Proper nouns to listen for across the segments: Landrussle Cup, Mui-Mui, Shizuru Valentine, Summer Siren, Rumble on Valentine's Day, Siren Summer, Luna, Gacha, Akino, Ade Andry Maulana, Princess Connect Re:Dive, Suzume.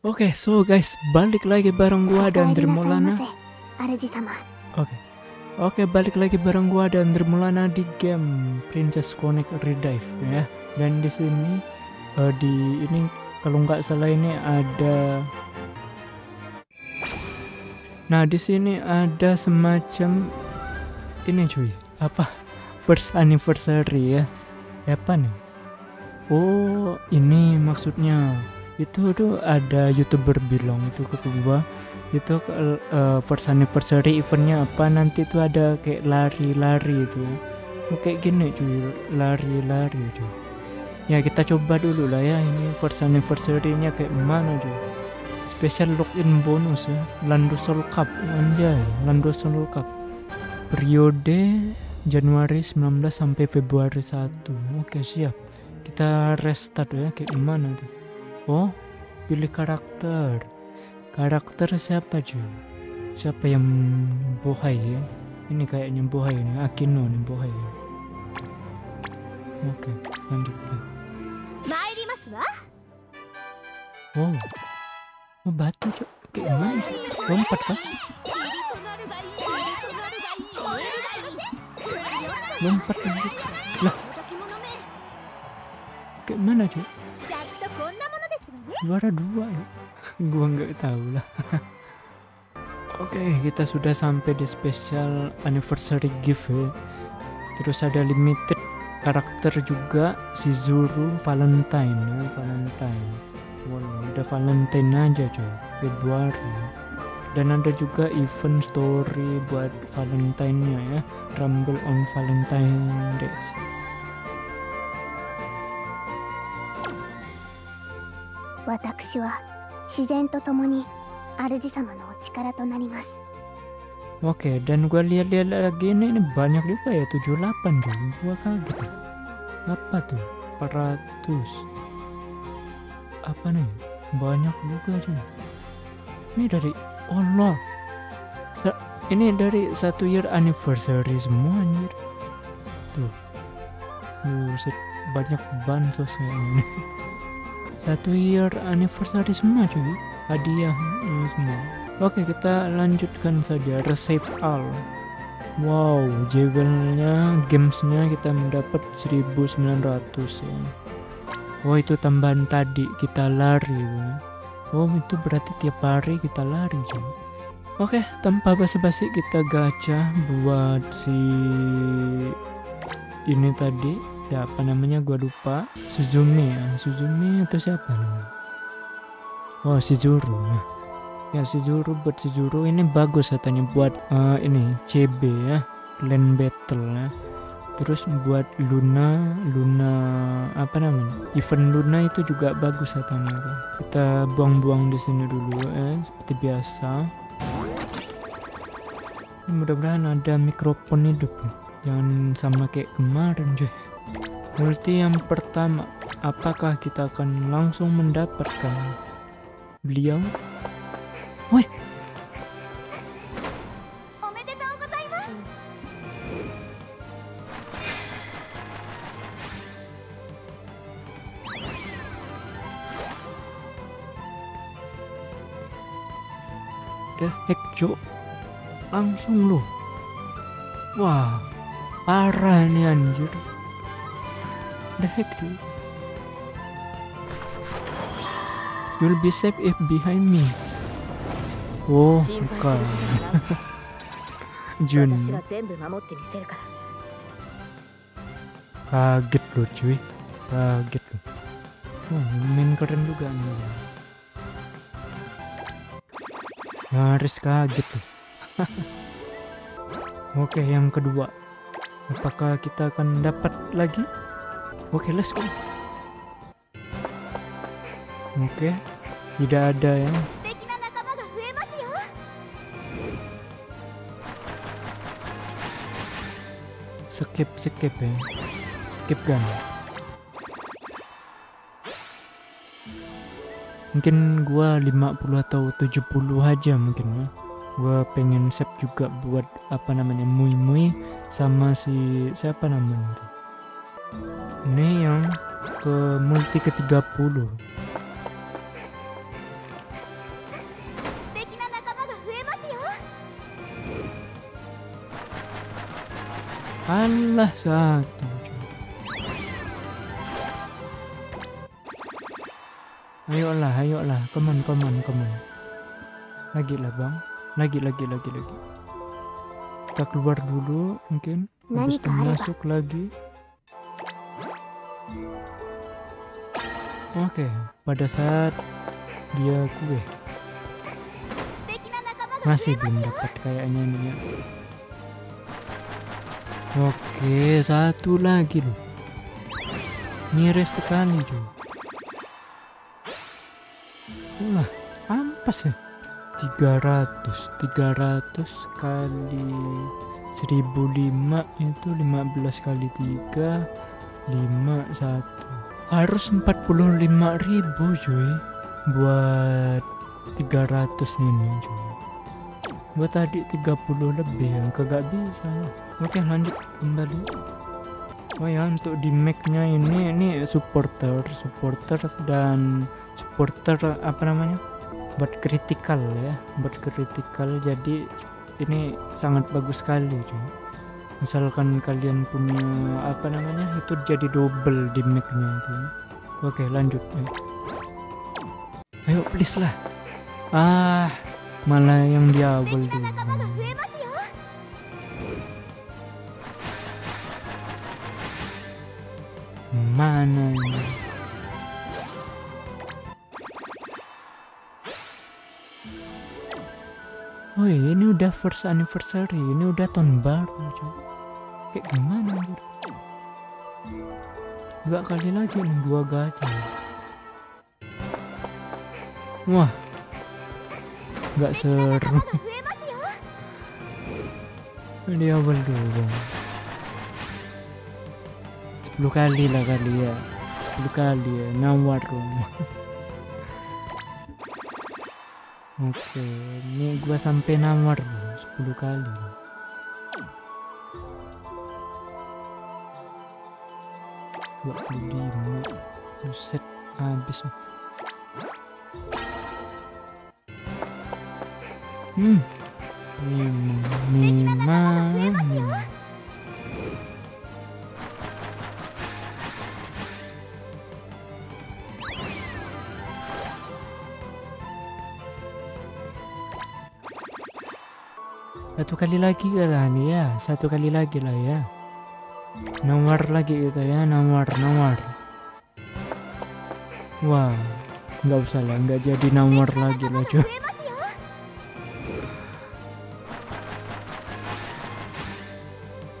Oke, so guys, balik lagi bareng gua dan Ade Andry Maulana. Oke, balik lagi bareng gua dan Ade Andry Maulana di game Princess Connect Re:Dive ya. Dan di sini kalau nggak salah ini ada. Nah, di sini ada semacam ini cuy. Apa? First anniversary ya. Apa nih? Oh, ini maksudnya. Itu tuh ada youtuber bilang itu ke gua itu first anniversary eventnya apa, nanti tuh ada kayak lari-lari itu kayak gini cuy, lari-lari cuy ya. Kita coba dulu lah ya, ini first anniversary nya kayak mana cuy. Special login bonus ya, Landrussle Cup, anjay, Landrussle Cup periode Januari 19 sampai Februari 1. Oke, siap, kita restart ya, kayak mana tuh. Oh, pilih karakter. Karakter siapa cuy? Siapa yang bohai ya? Ini kayaknya bohai ini, Akino nih bohai. Oke, lanjut. Wow, oh, batu cuy. Kayak gimana? Lompat kan? Lompat kan? Lah, kayak mana cuy? Juara dua ya, gua nggak tahu lah. Oke, kita sudah sampai di special anniversary gift ya. Terus ada limited karakter juga, Shizuru Valentine ya. Valentine, wow, udah Valentine aja coy, Februari. Dan ada juga event story buat Valentine-nya ya, Rumble on Valentine's Day. Oke, dan gue lihat-lihat lagi ini banyak juga ya, 78 dong, gue kaget. Apa tuh? 400. Apa nih? Banyak juga cuy. Ini dari Allah. Ini dari 1 year anniversary semua anjir. Tuh. Buset, banyak bansosnya ini. 1 year anniversary semua cuy, hadiah semua. Oke, kita lanjutkan saja, resep all. Wow, jewelnya, gamesnya kita mendapat 1900 ya. Oh, itu tambahan tadi kita lari ya. Oh, itu berarti tiap hari kita lari cuy. Oke, tanpa basa-basi kita gacha buat si ini tadi. Siapa namanya gua lupa, Suzume ya, Suzume atau siapa namanya? Oh, Shizuru ya, Shizuru. Buat Shizuru ini bagus katanya buat ini CB ya, clan battle ya. Terus buat Luna, apa namanya, event Luna itu juga bagus katanya. Kita buang-buang di sini dulu ya, seperti biasa. Mudah-mudahan ada mikrofon hidup nih, jangan sama kayak kemarin cuy. Multi yang pertama, apakah kita akan langsung mendapatkan beliau? Woi, the heck jo, langsung loh. Wah, parah nih anjir. You'll be safe if behind me. Oh, bukan. Jun. Kaget loh cuy, kaget loh. Oh, main keren juga nih. Nyaris kaget loh. Oke, yang kedua, apakah kita akan dapat lagi? Oke, let's go. Oke, tidak ada ya. Skip ya. Skip gun. Mungkin gua 50 atau 70 aja mungkin ya. Gua pengen save juga buat apa namanya, Mui-Mui sama si siapa namanya itu. Ini yang ke multi ke 30. Allah satu. Ayolah, ayolah, come on. Lagilah bang, lagi. Kita keluar dulu mungkin, habis itu masuk lagi. Oke, pada saat dia kue masih belum dapat kayaknya ini. Oke, satu lagi loh, miris sekali juga. Wah, ampas ya. 300 kali 1005 itu 15 kali 3 51. Harus 45.000 cuy buat 300 ini cuy. Buat tadi 30 lebih yang kagak bisa. Oke, lanjut kembali. Oh ya, untuk di Mac-nya ini supporter dan supporter apa namanya, buat critical ya, buat critical. Jadi ini sangat bagus sekali cuy. Misalkan kalian punya apa namanya itu jadi double di Mac-nya itu. Oke, lanjut ya. Ayo please lah. Ah, malah yang di awal dulu. Mana ini? Oh ini udah first anniversary, ini udah tahun baru cuy. Kayak gimana anjir? 2 kali lagi nih, 2 gacha. Wah, nggak seru. Di awal dulu 10 kali lah kali ya, 10 kali ya, nawar rumah. Oke, ini gua sampai nawar 10 kali. Gua beli set habis. Memang. Satu kali lagi lah nih ya, satu kali lagi lah ya. Nawar lagi gitu ya, nawar. Wah, nggak usah lah, nggak jadi nawar lagi lah cuy.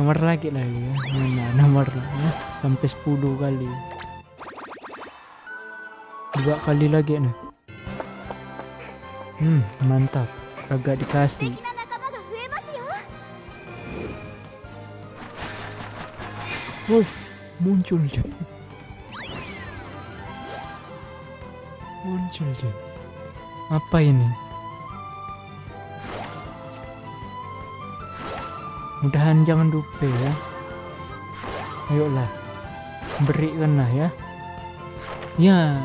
Nawar lagi lah ya, nawar lah ya, sampai 10 kali. 2 kali lagi nih. Mantap, agak dikasih. Woi, muncul aja. Apa ini? Mudahan jangan dupe ya. Ayolah, berikan lah ya. Ya.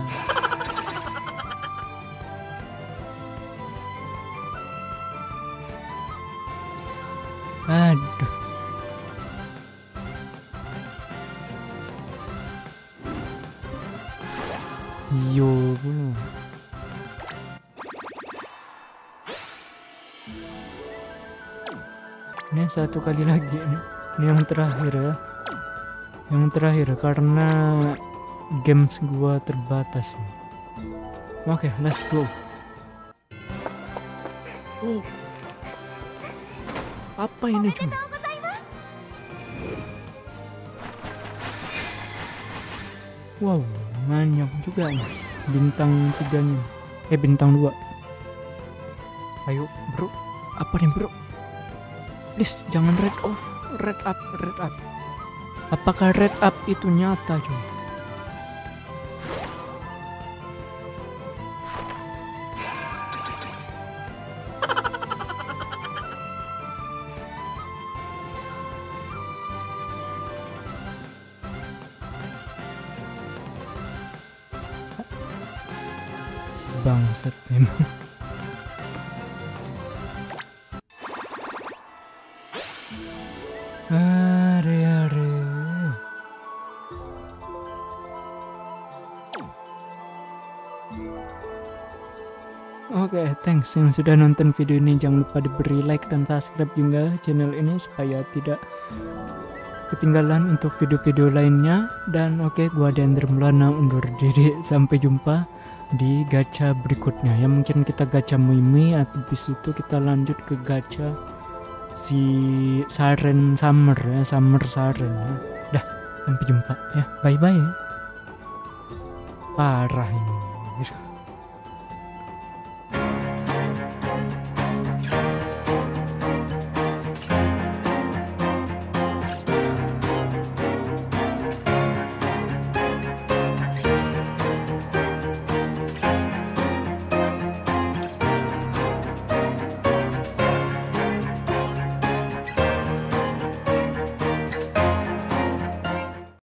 Aduh. Yo, bener. Ini satu kali lagi nih. Ini yang terakhir ya. Yang terakhir karena games gua terbatas. Oke, let's go. Apa ini cuma? Wow. Banyak juga nih bintang 3 nih, bintang 2. Ayo bro, apa nih bro, please jangan red up. Apakah red up itu nyata cuy? Bangsat memang. Are Oke, thanks yang sudah nonton video ini. Jangan lupa diberi like dan subscribe juga channel ini supaya tidak ketinggalan untuk video-video lainnya. Dan oke, gua Ade Andry Maulana undur diri. Sampai jumpa di gacha berikutnya. Ya mungkin kita gacha Mimi, habis itu kita lanjut ke gacha si Siren Summer ya, Summer Siren ya. Dah, sampai jumpa ya. Bye bye. Parah ini.